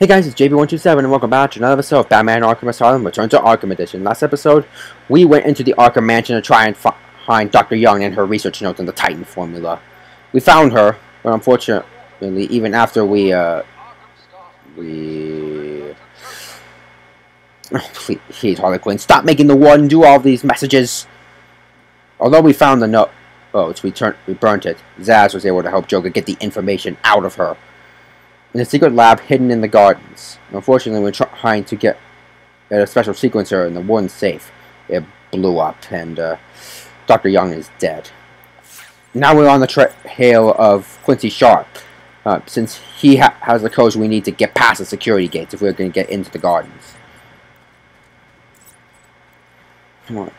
Hey guys, it's JB127 and welcome back to another episode of Batman Arkham Asylum Return to Arkham Edition. Last episode, we went into the Arkham Mansion to try and find Dr. Young and her research notes on the Titan formula. We found her, but unfortunately, even after Oh, please, Harley Quinn, stop making the one do all these messages! Although we found the note... Oh, we burnt it. Zazz was able to help Joker get the information out of her in a secret lab hidden in the gardens. Unfortunately, we're trying to get a special sequencer in the one safe. It blew up, and Dr. Young is dead. Now we're on the trail of Quincy Sharp, since he has the codes we need to get past the security gates if we're going to get into the gardens. Come on.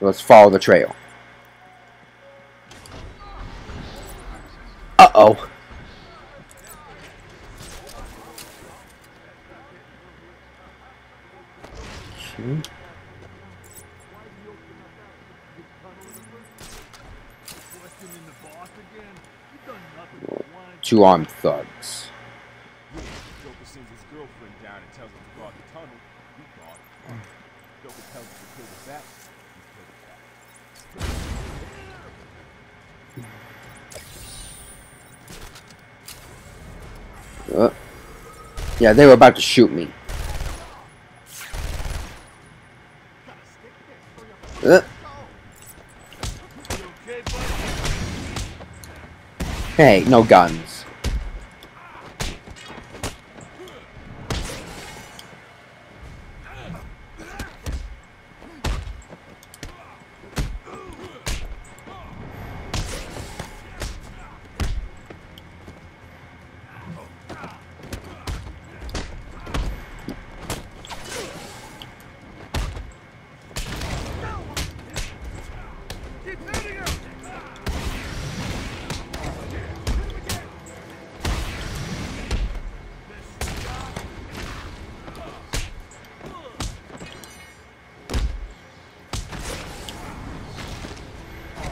Let's follow the trail. Uh-oh. Two-armed thugs. Yeah, they were about to shoot me. Hey, no guns.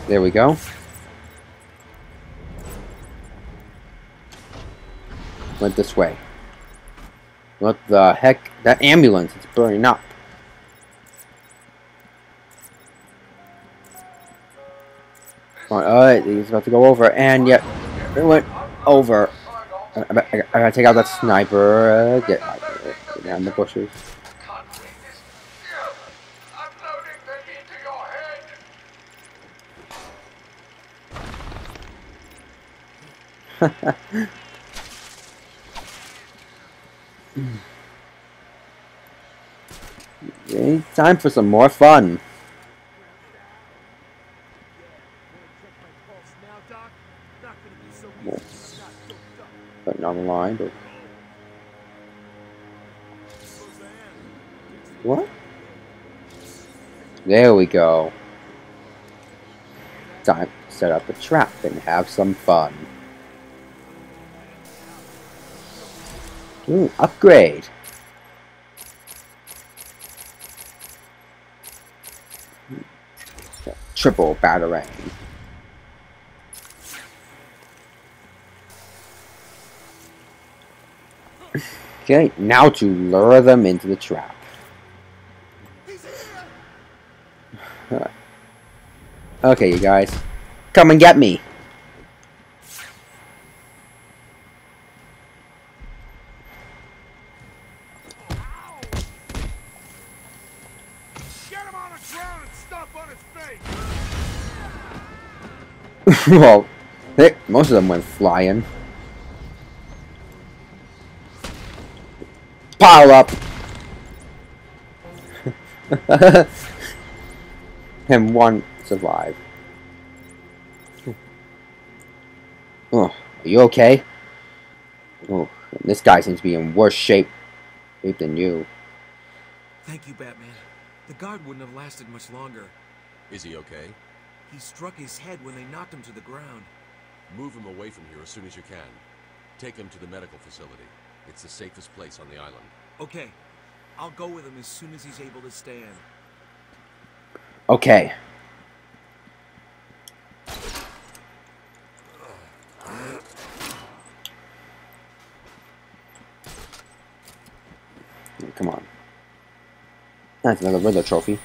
There we go. Went this way. What the heck? That ambulance is burning up. Alright, he's about to go over, and yet it went over. I gotta take out that sniper. Get down the bushes. Okay, time for some more fun. Putting on the line, but what? There we go. Time to set up a trap and have some fun. Ooh, upgrade. Triple Batarang. Okay, now to lure them into the trap. Okay, you guys. Come and get me. Well, most of them went flying. Pile up! And one survived. Oh, are you okay? Oh, this guy seems to be in worse shape than you. Thank you, Batman. The guard wouldn't have lasted much longer. Is he okay? He struck his head when they knocked him to the ground. Move him away from here as soon as you can. Take him to the medical facility. It's the safest place on the island. Okay. I'll go with him as soon as he's able to stand. Okay. Come on. That's another Riddler trophy.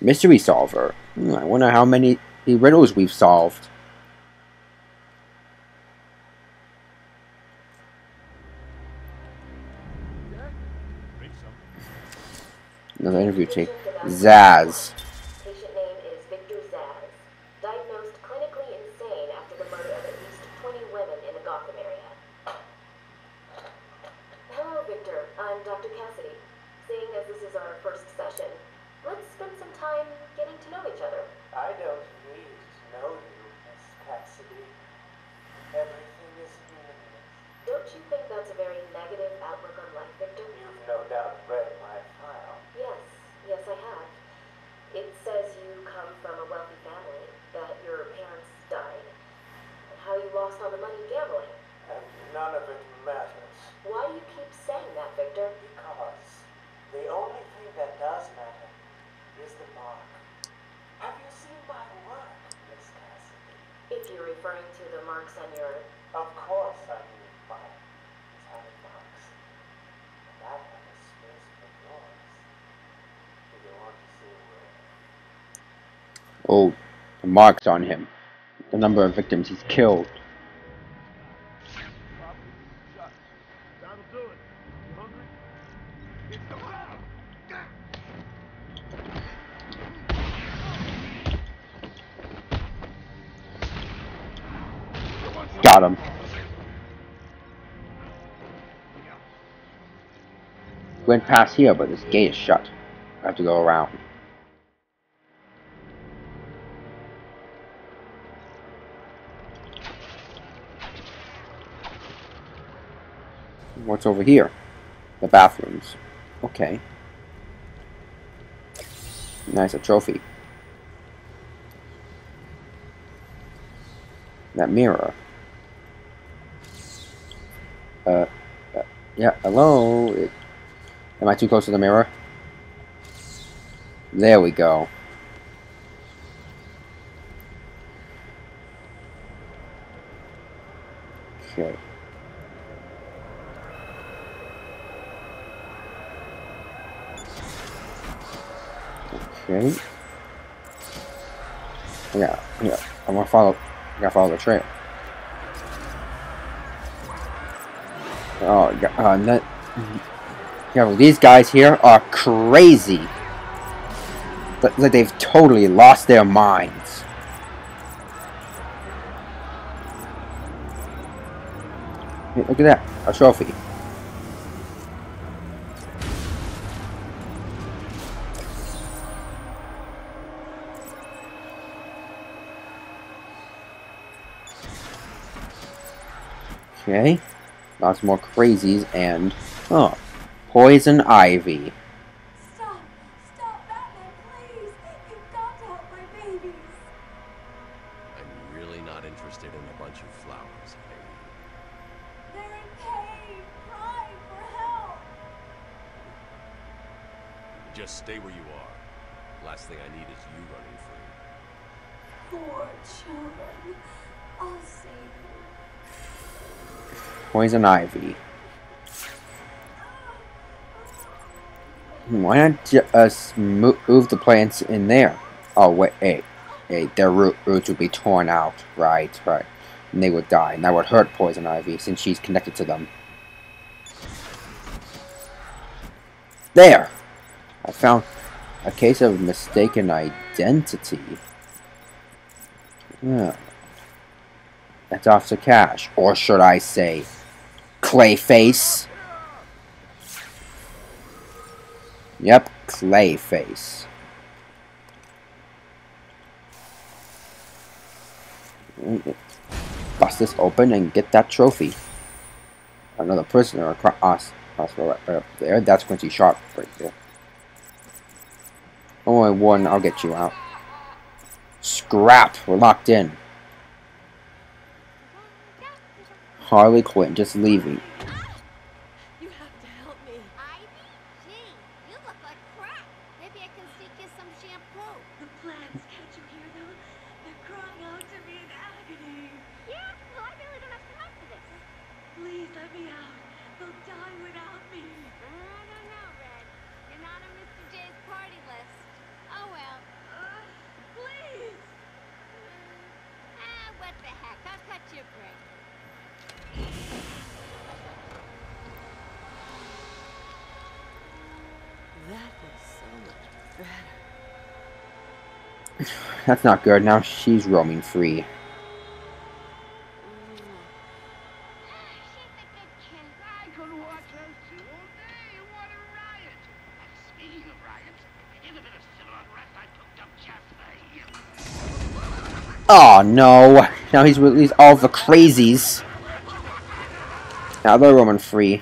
Mystery solver. I wonder how many riddles we've solved. Another interview take. Zazz. Patient name is Victor Zazz. Diagnosed clinically insane after the murder of at least 20 women in the Gotham area. Hello, Victor. I'm Dr. Cassidy. Seeing as this is our first session, let's spend some time getting to know each other. I don't need to know you, Miss Cassidy. Everything is meaningless. Don't you think that's a very negative outlook on life, Victor? You've no doubt read my file. Yes, yes I have. It says you come from a wealthy family, that your parents died, and how you lost all the money gambling. And none of it matters. Why do you keep saying that, Victor? Because the only thing that does matter is the mark. Have you seen my work, Miss Cassidy? If you're referring to the marks on your... Of course I mean my metallic marks. And I have a space for yours. Do you want to see where? Oh, the marks on him. The number of victims he's killed. Got him. Went past here, but this gate is shut. I have to go around. What's over here? The bathrooms. Okay. Nice, a trophy. That mirror. Yeah, hello? Am I too close to the mirror? There we go. Okay. Okay. Yeah, yeah. I gotta follow the trail. Oh, that, yeah, well, these guys here are crazy. Like they've totally lost their minds. Hey, look at that, a trophy. Okay. Lots more crazies and oh, Poison Ivy. Stop! Stop, Batman, please! You've got to help my babies. I'm really not interested in a bunch of flowers, baby. They're in pain, crying for help. Just stay where you are. Last thing I need is you running free. Poor children. I'll save you. Poison Ivy. Why not just move the plants in there? Oh, wait, hey, their roots would be torn out. Right, right. And they would die. And that would hurt Poison Ivy since she's connected to them. There! I found a case of mistaken identity. Yeah. That's Officer Cash, or should I say, Clayface? Yep, Clayface. Bust this open and get that trophy. Another prisoner across right up there. That's Quincy Sharp right there. Only one, I'll get you out. Scrap, we're locked in. Harley Quinn just leaving. You have to help me. Ivy? Gee, you look like crap. Maybe I can sneak you some shampoo. The plants, can't you hear them? They're crying out to me in agony. Yeah, well, I really don't have time for this. Please let me out. shipwreck. That was so much better. That's not good. Now she's roaming free. Oh no! Now he's released all the crazies. Now they're roaming free.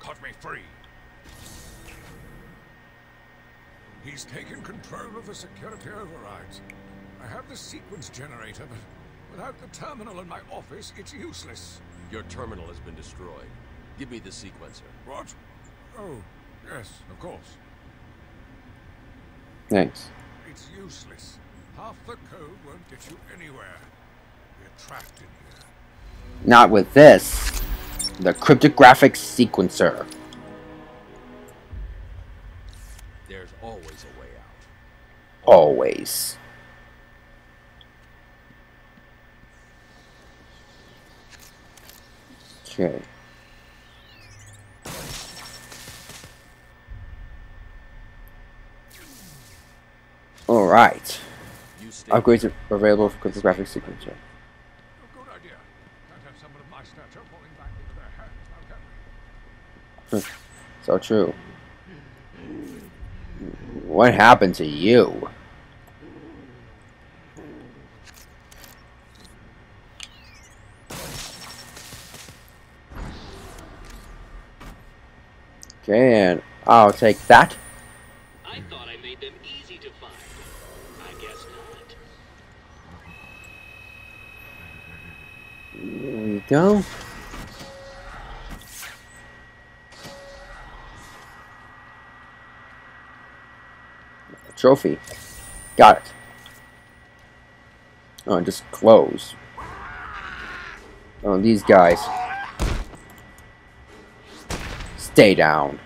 Cut me free. He's taken control of the security overrides. I have the sequence generator, but without the terminal in my office, it's useless. Your terminal has been destroyed. Give me the sequencer. What? Oh, yes, of course. Thanks. It's useless. Half the code won't get you anywhere. We're trapped in here. Not with this. The cryptographic sequencer. There's always a way out. Always. Okay. Alright. Upgrades are available for cryptographic sequencer. Good idea. Can't have someone of my stature falling back into their hands, okay? So true. What happened to you? Okay, and I'll take that. I thought I made them easy to find. I guess not. There we go. A trophy. Got it. Oh, just close. Oh, these guys. Stay down.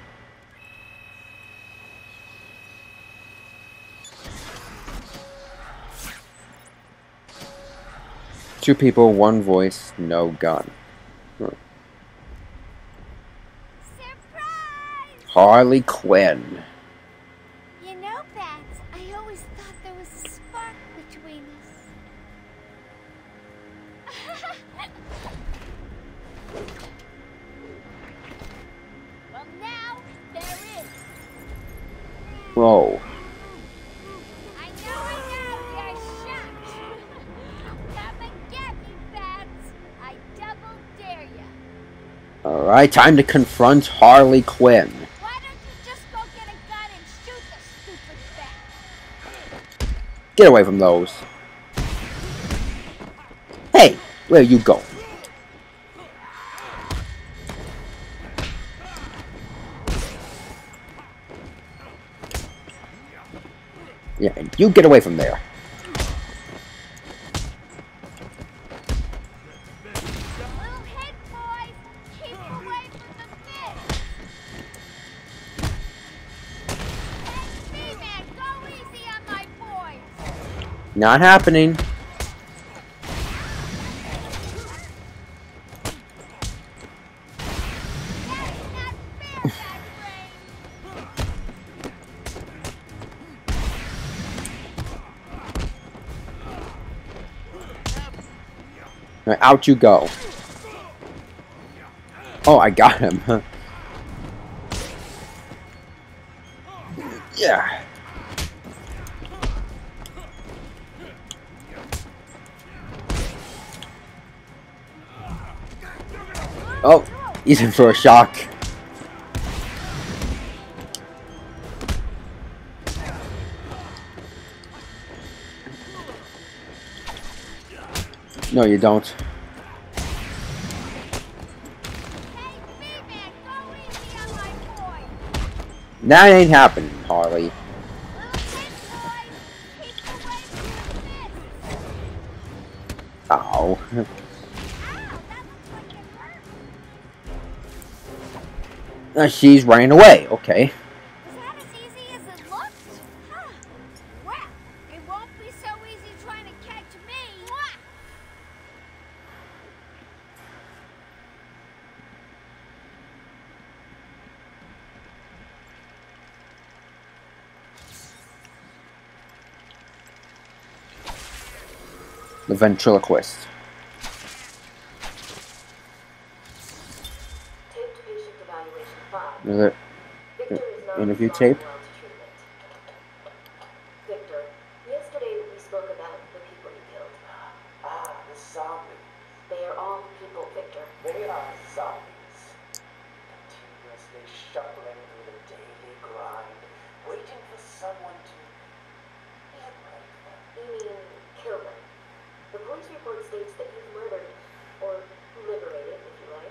Two people, one voice, no gun. Surprise! Harley Quinn. You know, Bats, I always thought there was a spark between us. Well, now there is. Whoa. Alright, time to confront Harley Quinn. Why don't you just go get a gun and shoot the stupid bat? Get away from those. Hey, where you go? Yeah, and you get away from there. Not happening. Right, out you go. Oh, I got him. Yeah. Oh, he's in for a shock. No, you don't. That ain't happening, Harley. Oh. She's running away. Okay. Was that as easy as it looked? Huh. Well, it won't be so easy trying to catch me. The Ventriloquist. Another interview tape. Victor, yesterday we spoke about the people you killed. The zombies. They are all people, Victor. They are zombies. Continuously shuffling through the daily grind, waiting for someone to liberate them. You mean kill them? The police report states that you've murdered, or liberated, if you like,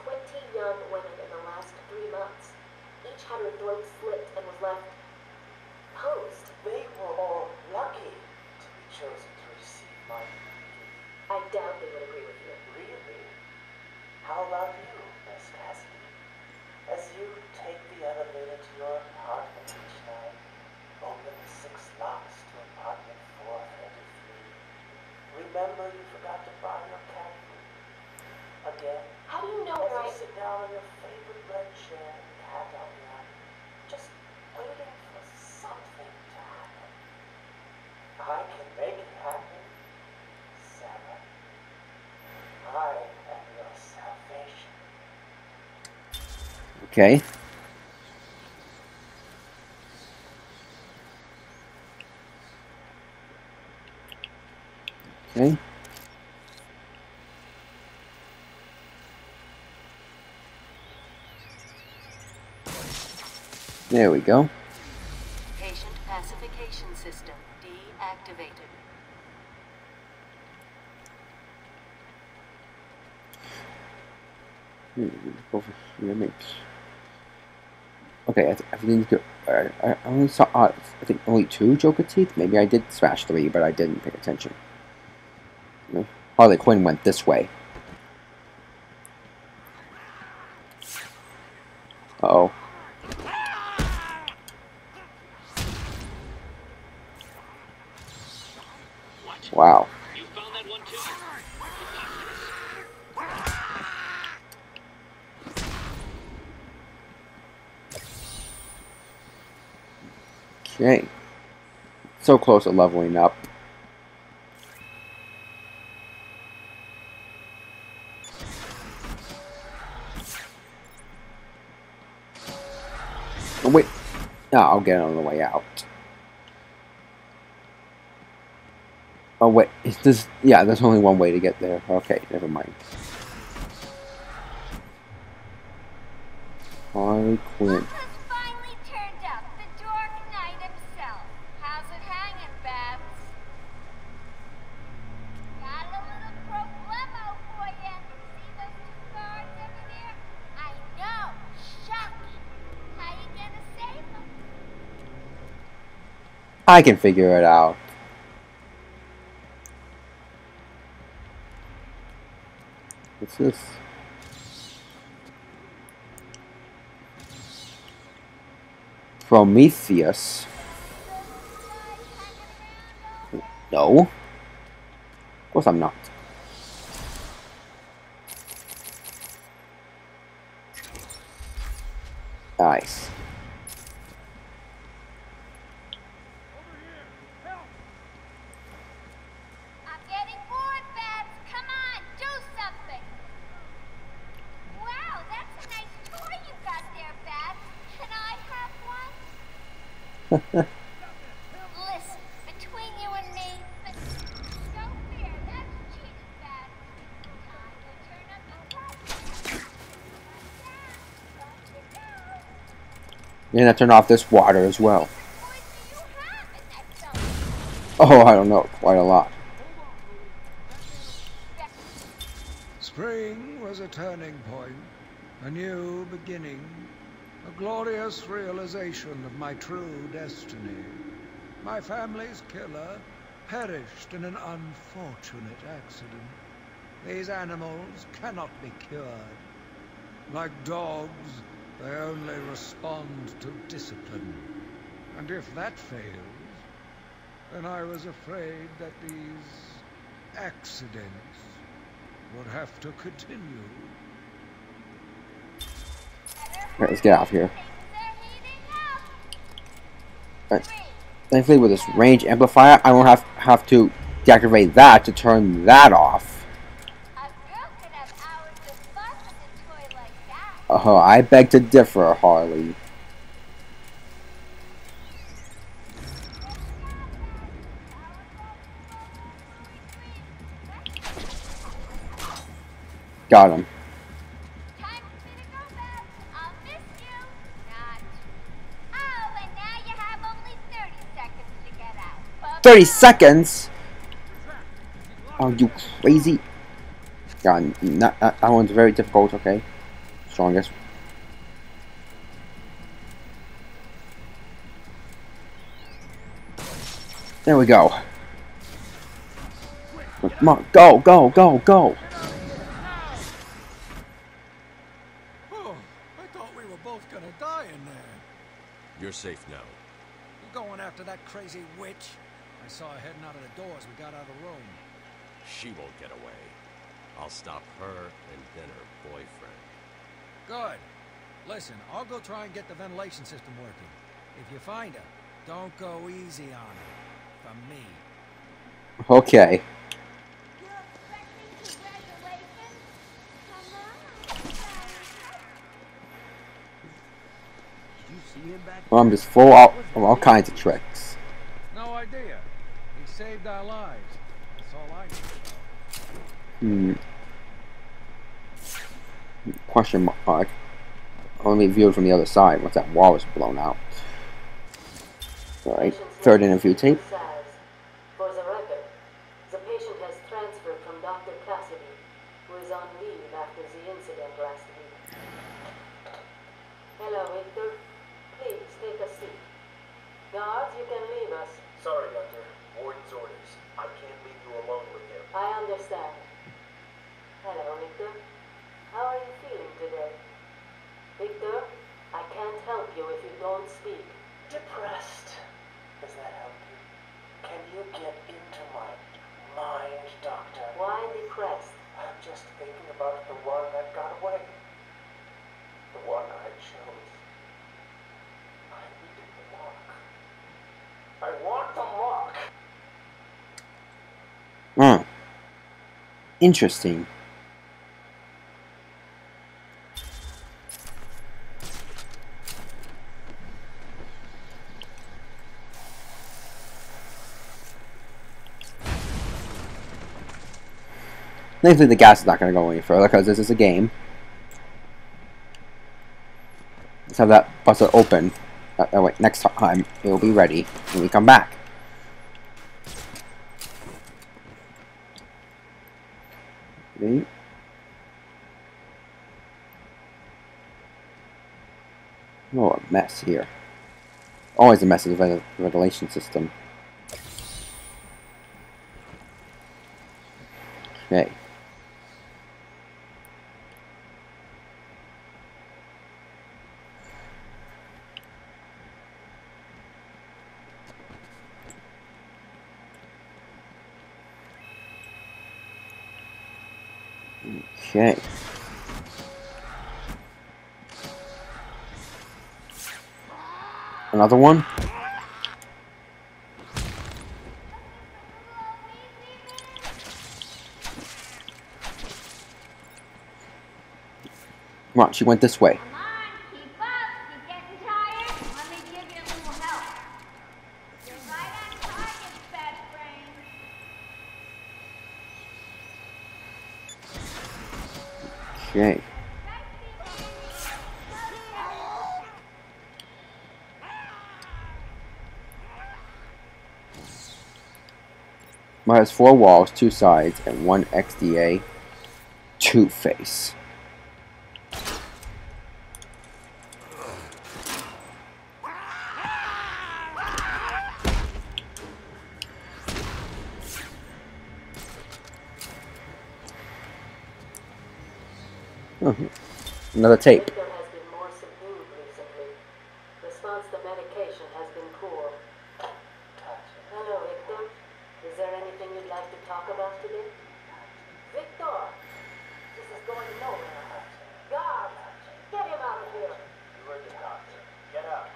20 young women in the last 3 months. Each had her throat slit and was left posed. They were all lucky to be chosen to receive my duty. I doubt they would agree with you. Really? How about you, Miss Cassidy? As you take the elevator to your apartment each night, open the 6 locks to apartment 433. Remember, you forgot to buy your cat food. Again, how do you know where I sit down in your favorite red chair and cat on your lap, just waiting for something to happen. I can make it happen, Sarah. I am your salvation. Okay. Okay. There we go. Patient pacification system deactivated. Okay, I think I only saw I think only 2 Joker teeth. Maybe I did smash 3, but I didn't pay attention. Harley Quinn went this way. Uh oh. Wow. You found that one too? Okay. So close to leveling up. Oh, wait. No, I'll get it on the way out. Oh, wait. Is this... Yeah, there's only one way to get there. Okay, never mind. Harley Quinn. I can figure it out. What's this? Prometheus? No. Of course I'm not. Nice. Listen, between you and me, so fair, that's cheating, Bats. Time to turn up the water. You're gonna turn off this water as well. Oh, I don't know, quite a lot. Spring was a turning point, a new beginning. A glorious realization of my true destiny. My family's killer perished in an unfortunate accident. These animals cannot be cured. Like dogs, they only respond to discipline. And if that fails, then I was afraid that these accidents would have to continue. Alright, let's get out of here. Alright. Thankfully with this range amplifier I won't have to deactivate that to turn that off. Oh, I beg to differ, Harley. Got him. Oh, and now you have only 30 seconds to get out. 30 seconds? Are you crazy? God, that one's very difficult, okay. Strongest. There we go. Come on, go, go, go, go. You're safe now. We're going after that crazy witch. I saw her heading out of the door as we got out of the room. She won't get away. I'll stop her and then her boyfriend. Good. Listen, I'll go try and get the ventilation system working. If you find her, don't go easy on her. From me. Okay. You're expecting congratulations? Come on. Did you see him back? Well, I'm just full out of all kinds of tricks. No idea. He saved our lives. That's all I know. Question mark. Only viewed from the other side once that wall is blown out. Alright, third interview tape. For the record, the patient has transferred from Dr. Cassidy, who is on leave after the incident last week. Hello, Victor. Please take a seat. Guards, you can leave us. Sorry, Doctor. Warden's orders. I can't leave you alone with him. I understand. Hello, Victor. How are you feeling today? Victor, I can't help you if you don't speak. Depressed. Does that help you? Can you get into my mind, Doctor? Why depressed? I'm just thinking about the one that got away. The one I chose. I needed the mark. I want the mark. Hmm. Interesting. Thankfully, the gas is not going to go any further because this is a game. Let's have that buster open. Oh wait, next time it will be ready when we come back. Okay. Oh, a mess here. Always a mess with the ventilation system. Okay. Okay. Another one. Come on, she went this way. Come on, keep up. You're getting tired. Let me give you a little help. You're right on target, fat brain. Okay. Well, it has 4 walls, 2 sides, and 1 XDA Two-Face. Another tape. Victor has been more subdued recently. Response to medication has been poor. Hello, Victor. Is there anything you'd like to talk about today? Victor! This is going nowhere. God! Get him out of here! You heard the doctor. Get out.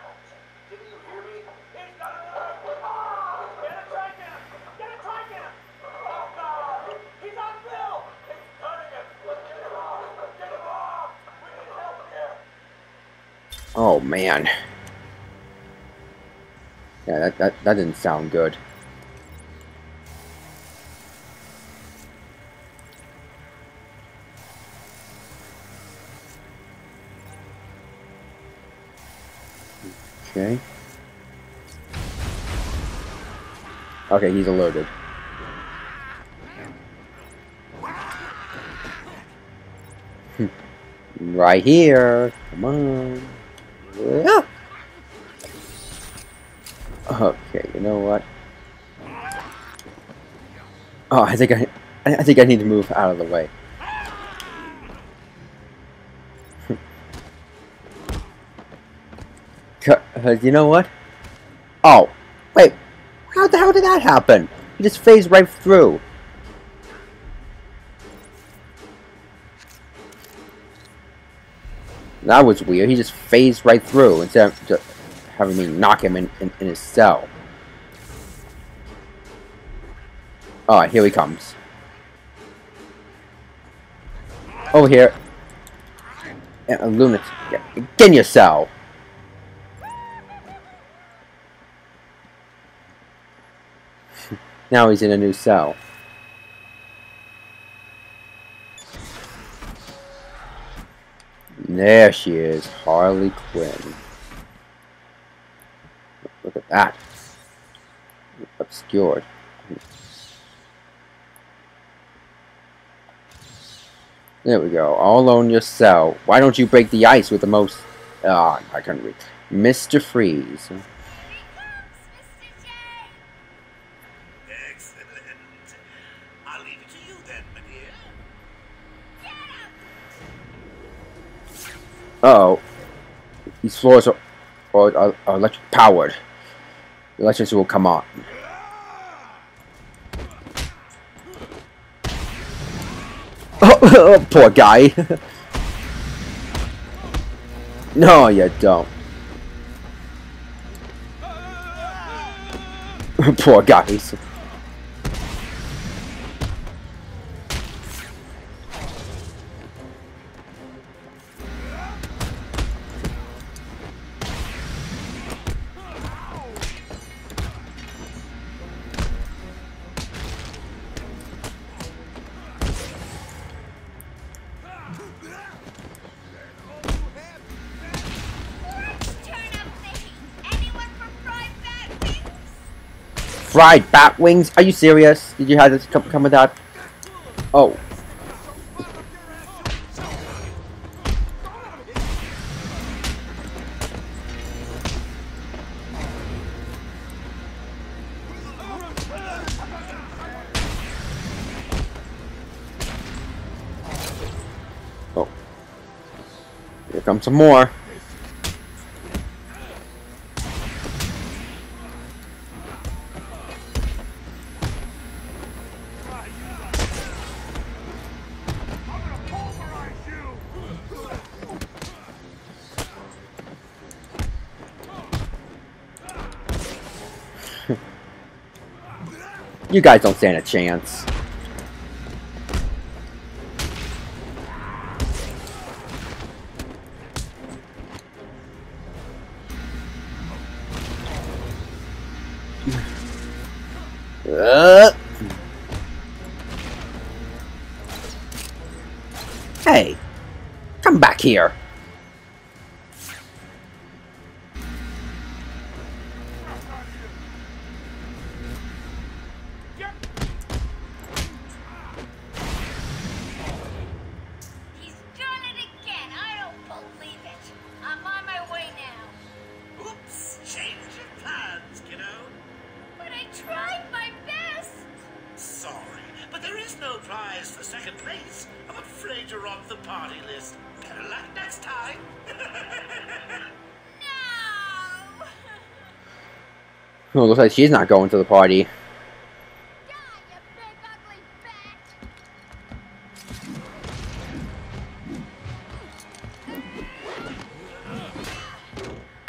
Didn't you hear me? He's got a gun! Get a tricam! Get a tricam! Oh man. Yeah, that didn't sound good. Okay. Okay, he's alerted. Right here. Come on. Ah! Okay, you know what? Oh, I think I need to move out of the way. You know what? Oh, wait. How the hell did that happen? He just phased right through. That was weird. He just phased right through instead of just having me knock him in his cell. Alright, here he comes. Over here. A lunatic. Get in your cell! Now he's in a new cell. There she is, Harley Quinn. Look at that. Obscured. There we go. All alone in your cell. Why don't you break the ice with the most... Ah, I couldn't read. Mr. Freeze. Here comes Mr. J. Excellent. I'll leave it to you then, my dear. Uh-oh. These floors are electric powered. The electricity will come on. Oh, poor guy. No, you don't. Poor guys. Fried bat wings? Are you serious? Did you have this come with that? Oh. Oh. Here comes some more. You guys don't stand a chance. Hey, come back here. Oh, looks like she's not going to the party. Die, you big, ugly bat.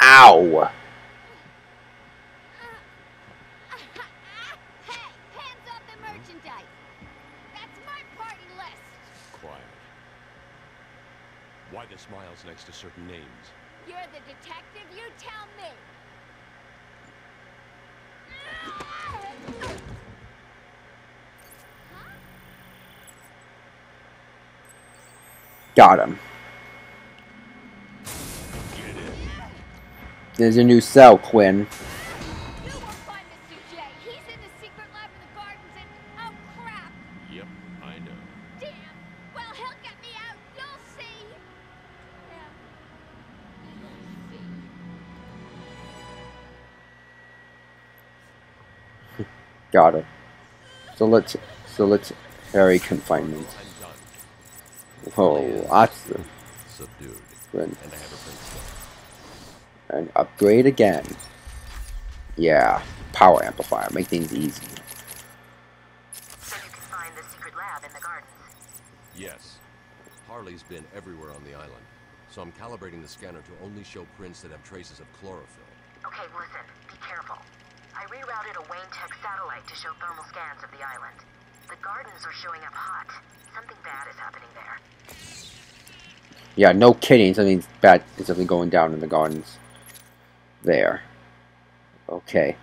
Ow! Hey, hands off the merchandise. That's my party list. Quiet. Why the smiles next to certain names? You're the detective, you tell me. Got him. There's a new cell, Quinn. You will find Mr. J. He's in the secret lab in the gardens and... oh, crap! Yep, I know. Damn! Well, he'll get me out. You'll see! Yeah. You'll see. Got it. So let's... Harry confinement. Whoa, awesome. Subdued. Quinn. And I have a princess. And upgrade again. Yeah, power amplifier. Make things easy. So you can find the secret lab in the gardens. Yes. Harley's been everywhere on the island, so I'm calibrating the scanner to only show prints that have traces of chlorophyll. Okay, listen. Be careful. I rerouted a Wayne Tech satellite to show thermal scans of the island. The gardens are showing up hot. Something bad is happening there. Yeah, no kidding. Something's bad. There's something going down in the gardens. There. Okay.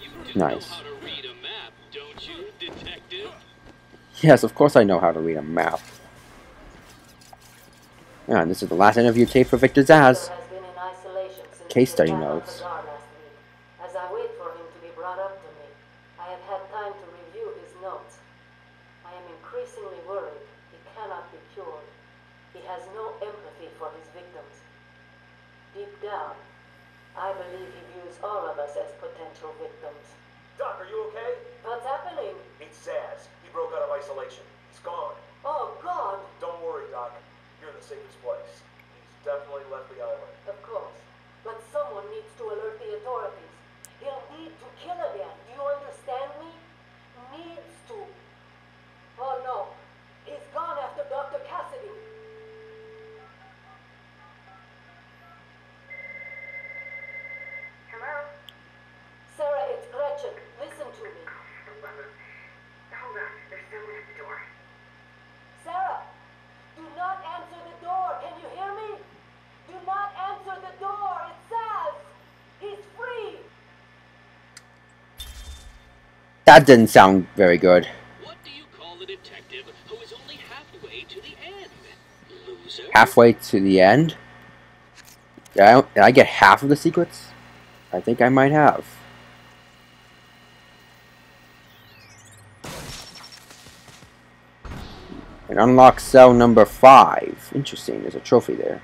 You nice. Know how to read a map, don't you, detective? Yes, of course I know how to read a map. And this is the last interview tape for Victor Zazz. Case study notes. As I wait for him to be brought up to me, I have had time to review his notes. I am increasingly worried he cannot be cured. He has no empathy for his victims. Deep down, I believe he views all of us as potential victims. Doc, are you okay? What's happening? It's Zazz. He broke out of isolation. He's gone. Oh, God! Don't worry, Doc. You're in the safest place. He's definitely left the island. Of course. But someone needs to alert the authorities. He'll need to kill again. Do you understand me? Needs to. Oh no. He's gone after Dr. Cassidy. Hello? Sarah, it's Gretchen. Listen to me. Hold on. There's someone at the door. Sarah! Do not answer the door. Can you hear me? Do not answer the door. It says he's free. That didn't sound very good. What do you call the detective who is only halfway to the end? Loser. Halfway to the end? Did I get half of the secrets? I think I might have. And unlock cell number 5. Interesting, there's a trophy there.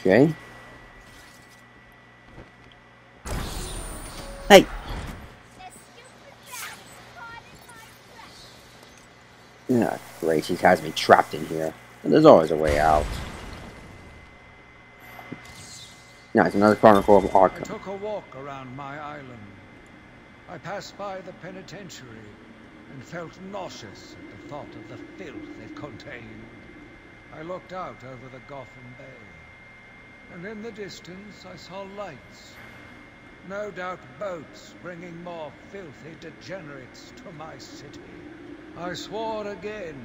Okay. Hey. Ah, great. He has me trapped in here. And there's always a way out. Now it's another Chronicle of Arkham. I took a walk around my island. I passed by the penitentiary and felt nauseous at the thought of the filth it contained. I looked out over the Gotham Bay. And in the distance, I saw lights. No doubt boats bringing more filthy degenerates to my city. I swore again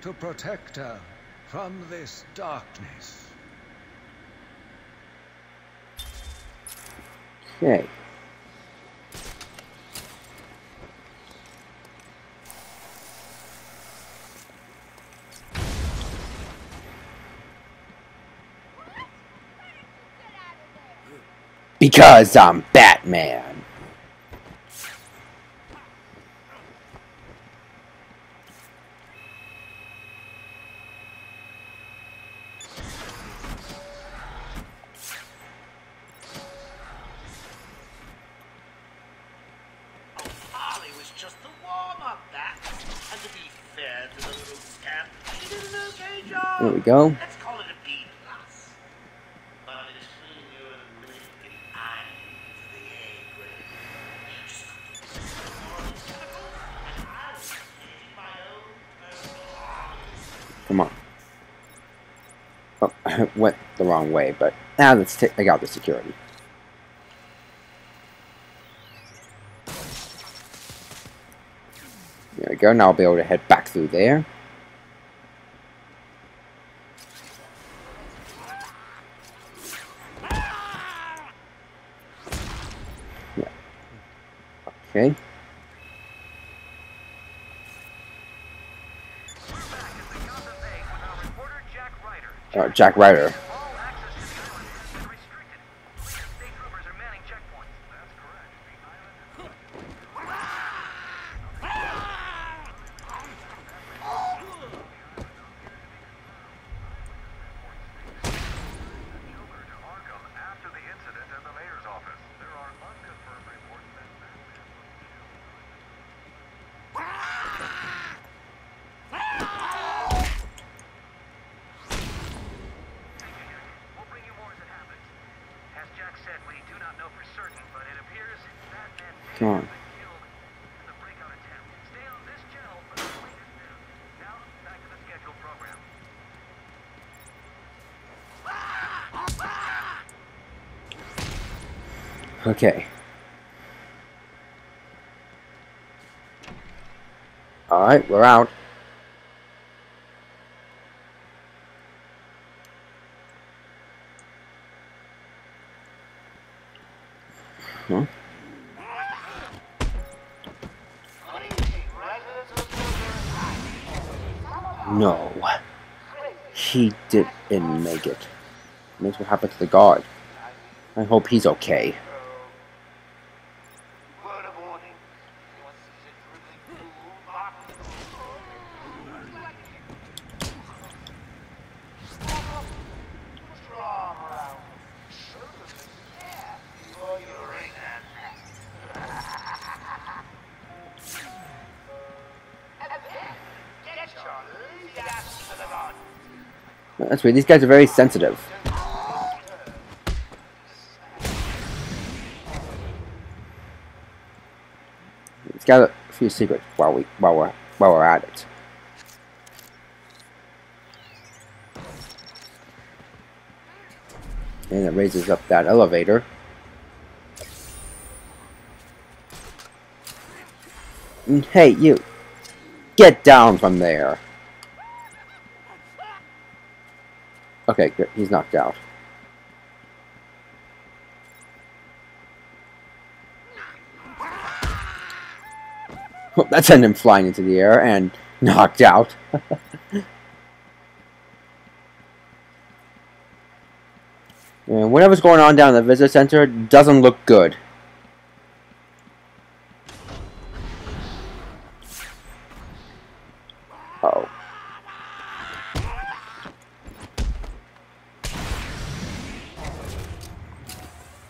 to protect her from this darkness. Okay. Because I'm Batman. Oh, Harley was just the warm-up bat. And to be fair to the little scamp, she did an okay job. There we go. Come on. Oh, I went the wrong way, but now let's take. I got the security. There we go. Now I'll be able to head back through there. Yeah. Okay. Jack Ryder. Come on. Okay. All right, we're out. Huh? No, he didn't make it. That's what happened to the guard. I hope he's okay. That's weird. These guys are very sensitive. Let's gather a few secrets while we're at it. And it raises up that elevator. And hey, you! Get down from there! Okay, good. He's knocked out. Oh, that sent him flying into the air and knocked out. And whatever's going on down in the visitor center doesn't look good. Uh-oh.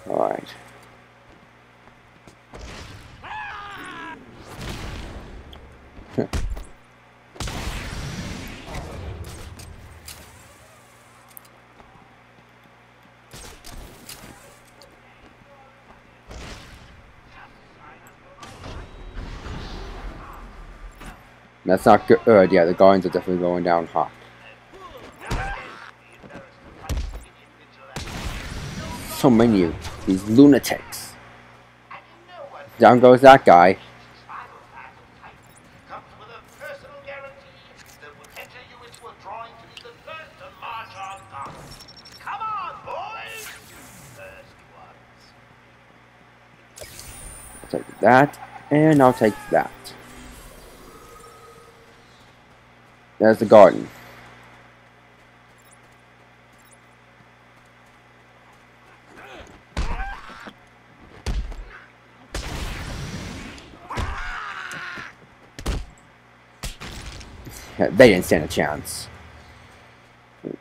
Alright. That's not good. Yeah, the guardians are definitely going down hot. So many of these lunatics. Down goes that guy. I'll take that, and I'll take that. There's the garden. They didn't stand a chance.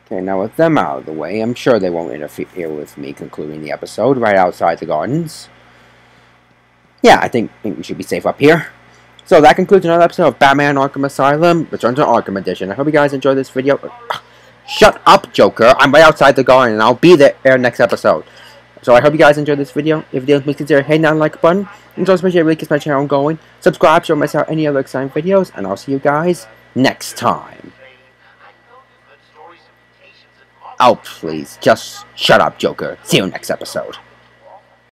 Okay, now with them out of the way, I'm sure they won't interfere with me concluding the episode right outside the gardens. Yeah, I think we should be safe up here. So that concludes another episode of Batman Arkham Asylum Return to Arkham Edition. I hope you guys enjoyed this video. Shut up, Joker! I'm right outside the garden, and I'll be there next episode. So I hope you guys enjoyed this video. If you did, please consider hitting that like button. And also make sure you really keep my channel going. Subscribe so you don't miss out any other exciting videos, and I'll see you guys next time. Oh, please, just shut up, Joker. See you next episode.